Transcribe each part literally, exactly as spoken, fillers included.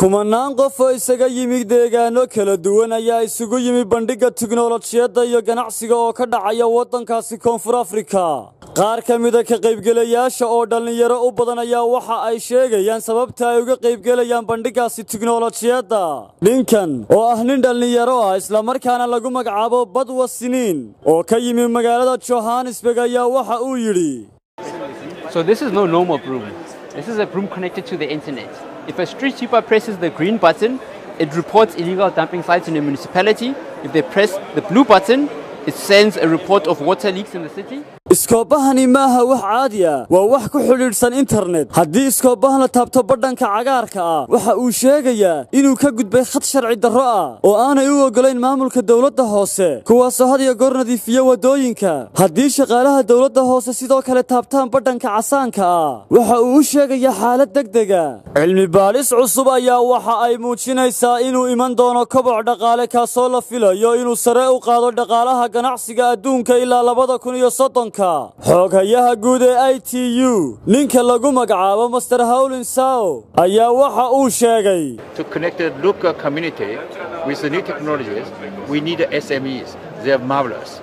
kumanaan qof oo isaga yimid deegaano kala duwan ayaa isugu yimid bandhiga tiknoolajiyada iyo ganacsiga oo ka dhacaya wadankaasi Koonfur Afrika. Qaar ka mid ah ka qaybgalayaasha oo dhalinyaro u badan ayaa waxa ay sheegayaan sababta ay uga qaybgalayaan bandhigaasi tiknoolajiyada. Ninkan oo ah nin dhalinyaro ah isla markaana lagu magacaabo Badwa Siniin oo ka yimid magaalada Johannesburg ayaa waxa uu yiri. So this is no normal broom. This is a broom connected to the internet. If a street sweeper presses the green button, it reports illegal dumping sites in a municipality. If they press the blue button, it sends a report of water leaks in the city. Iskoobahani maaha wax caadi ah waa wax ku xidhiidhsan internet haddii iskoobahan la taabto badhanka cagaarka ah waxa uu sheegayaa inuu ka gudbay khad sharci darro ah oo aanay u ogolayn maamulka dawladda hoose kuwaasoo had iyo goor nadiifiya wadooyinka haddii shaqaalaha dawladda hoose sidoo kale taabtaan badhanka casaanka ah waxa uu u sheegayaa xaalad degdeg ah cilmi baaris cusub ayaa waxa ay muujinaysaa inuu iman doono koboc dhaqaale kaasoo la filayo inuu sare u qaado dhaqaalaha ganacsiga adduunka ilaa labada kun iyo soddonka Xogayaha guud ee I T U ninka lagu magacaabo Mister Howlin Sao ayaa waxa uu sheegay to connect the local community with the new technologies we need the S M Es they are marvelous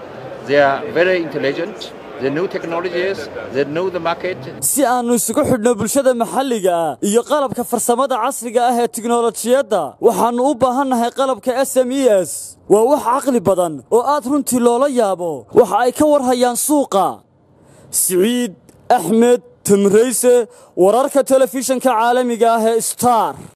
they are very intelligent the new technologies that know the market si aanu isugu xidhno bulshada maxalliga iyo qalabka farsamada casriga ah ee tiknoolajiyada waxaan u baahanahay qalabka S M Es waa wax aqli badan oo aad runtii loola yaabo waxa ay ka warhayaan suuqa Saciid Axmed Tamreese wararka telefishinka caalamiga ah ee Star